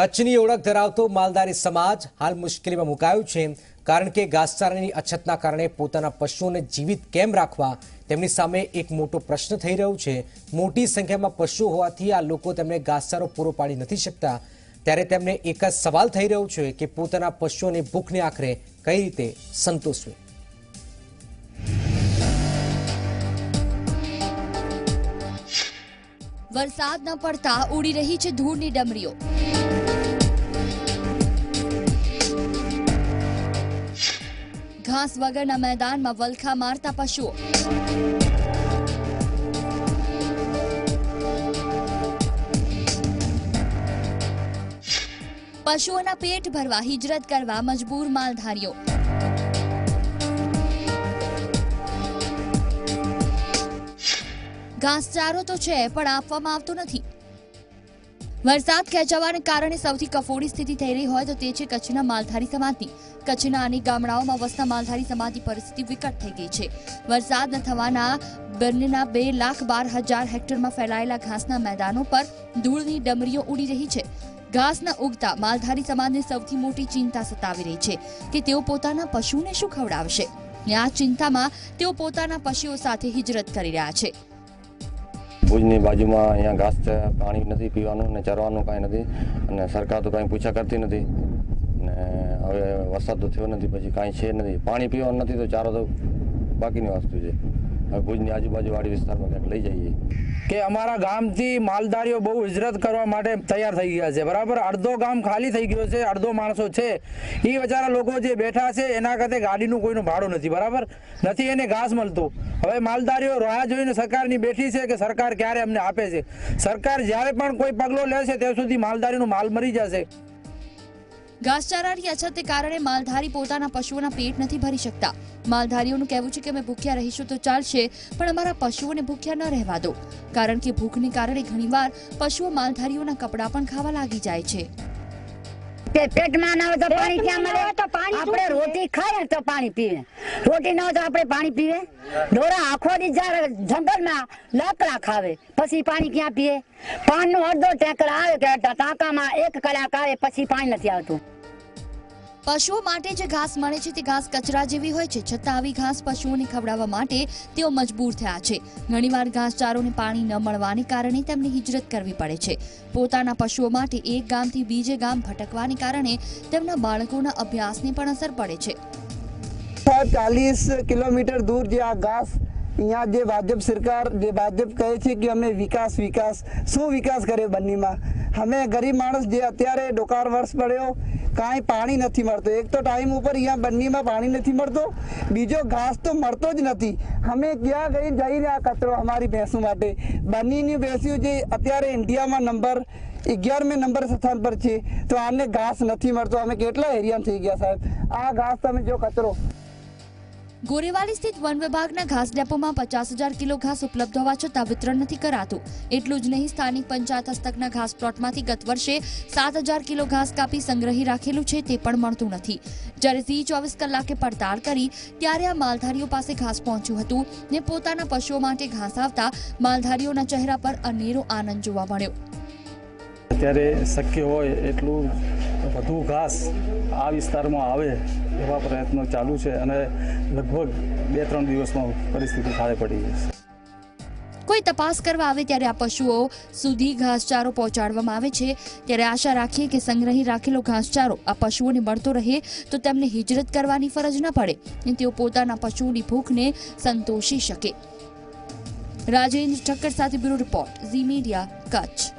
કચ્છની ઓળખ ધરાવતો માલધારી સમાજ હાલ મુશ્કેલીમાં મુકાયો છે, કારણ કે ઘાસચારાની અછતના કારણે પોતાના પશુઓને જીવિત કેમ રાખવા તેમની સામે એક મોટો પ્રશ્ન થઈ રહ્યો છે। મોટી સંખ્યામાં પશુ હોવાથી આ લોકો તેમને ઘાસચારો પૂરો પાડી નથી શકતા, ત્યારે તેમને એક જ સવાલ થઈ રહ્યો છે કે પોતાના પશુઓની ભૂખને આખરે કઈ રીતે સંતોષવી। वरसाद न पड़ता उड़ी रही है धूड़ नी डमरीओ। घास वगर ना मैदान में वलखा मारता पशुओ। पशुओं ना पेट भरवा हिजरत करवा मजबूर मालधारियों। घासचारो तो है पण आपवामां आवतो नथी। वरसाद खेंचावाने कारणे सौथी कफोड़ी स्थिति थई रही होय तो ते छे कच्छना मालधारी समाजनी। कच्छना अनेक गामडाओमां वसता मालधारी समाजनी परिस्थिति विकट थई गई छे। वरसाद न थवाना बन्नेना 2,12,000 हेक्टરમાં ફેલાયેલા घासना मैदानों पर धूळनी डमरीओ उड़ी रही है। घास न उगता मालधारी समाजने सौथी मोटी चिंता सतावी रही है कि तेओ पोताना पशुने शुं खवडावशे। आ चिंतामां तेओ पोताना पशुओ साथे हिजरत करी रह्या छे। भूजनी बाजू में अँ घास पानी नहीं पीवा चरवा कहीं नहीं, सरकार तो कहीं पूछा करती नहीं। हम वरसाद तो थो नहीं पी कहीं है नहीं, पानी पीवा नहीं तो चारो तो बाकी वस्तु है। भूजनी आजूबाजूवाड़ी विस्तार में क्या लई जाइए कि अमरा गाम थी मालधारी बहु हिजरत करने तैयार थी गया है। बराबर अर्धो गाम खाली थी गयो है, अर्धो मणसों से ये बचारा लोग बैठा है एना करते गाड़ी कोई भाड़ो नहीं, बराबर नहीं एने घास मलत। હવે માલધારીઓ રાહ જોઈને સરકારની બેઠી છે કે સરકાર ક્યારે અમને આપે છે। સરકાર જ્યારે પણ કોઈ પગલું લેશે ત્યાં સુધી માલધારીનો માલ મરી જશે। ઘાસચારાની અછતને કારણે માલધારી પોતાના પશુઓના પેટ નથી ભરી શકતા। માલધારીઓનું કહેવું છે કે અમે ભૂખ્યા રહીશું તો ચાલશે, પણ અમારા પશુઓને ભૂખ્યા ન રહેવા દો, કારણ કે ભૂખને કારણે ઘણીવાર પશુઓ માલધારીઓના કપડાં પણ ખાવા લાગી જાય છે। पेट में ना हो तो पानी क्या मिले, तो आपने रोटी खाए तो पानी पीवे, रोटी ना हो तो आपने पानी पीवे। डोरा आँखों दी जा जंगल में लकड़ा खावे पसी पानी क्या पीए। पानी नो अर्धो टेकरा आवे के टाका में एक कलाकारे पसी पानी नहीं आवतुं। पशुओं माटे जे घास मळे छे ते घास कचरा जेवी होय छे, छतां आवी घास पशुओने खवडाववा माटे तेओ मजबूर थया छे। घणीवार घासचारोने पाणी न मळवाने कारणे तेमने हिजरत करवी पड़े छे। पोताना पशुओ माटे एक गामथी बीजे गाम भटकवाने कारणे तेमना बाळकोना अभ्यासने पण असर पड़े छे। 40 किलोमीटर दूर जे आ घास यहाँ जे भाजप सरकार जे भाजप कहे छे कि हमें विकास विकास शू विकास करे बन्नी में। हमें गरीब माणस जे अत्यारे डोकार वर्ष पड़ो कहीं पानी नहीं मळतो। एक तो टाइम ऊपर यहाँ बन्नी में पानी नहीं मळतो, बीजो घास तो मळतो ज नहीं। हमें क्या गई जाइए आ कचरो हमारी भैंसों माटे। बन्नी भैंसियों जे अत्यारे इंडिया में नंबर 11में नंबर स्थान पर छे तो आने घास नहीं मळतो। हमें केटला एरिया थी गया साहब आ घास तमे जो कचरो। गोरेवाली स्थित वन विभाग घास डेपो में 50,000 किलो घास उपलब्ध होवा छतां वितरण नहीं करातुं। एटलुं ज नहीं, स्थानिक पंचायत हस्तकना घास प्लॉट में गत वर्षे 7,000 किलो घास कापी संग्रही राखेलुं छे ते पण मळतुं नथी। ज्यारे C24 कलाके पड़ताल करी त्यारे आ मालधारीओ पासे घास पहोंच्युं हतुं ने पोताना पशुओ माटे घास आवता मालधारीओना चेहरा पर अनेरो आनंद जोवा मळ्यो। अत्यारे शक्य होय एटलुं વધુ ઘાસ આ વિસ્તારમાં આવે એવા પ્રયત્નો ચાલુ છે અને લગભગ 2-3 દિવસમાં પરિસ્થિતિ થાળે પડી જશે। કોઈ તપાસ કરવા આવે ત્યારે આ પશુઓ સુધી ઘાસચારો પહોંચાડવામાં આવે છે, ત્યારે આશા રાખીએ કે સંગ્રહી રાખેલો ઘાસચારો આ પશુઓને મળતો રહે તો તેમને હિજરત કરવાની ફરજ ન પડે અને તેઓ પોતાના પશુઓની ભૂખને સંતોષી શકે। રાજેશ ઠક્કર સાથે bureau report, Zee media, Kutch.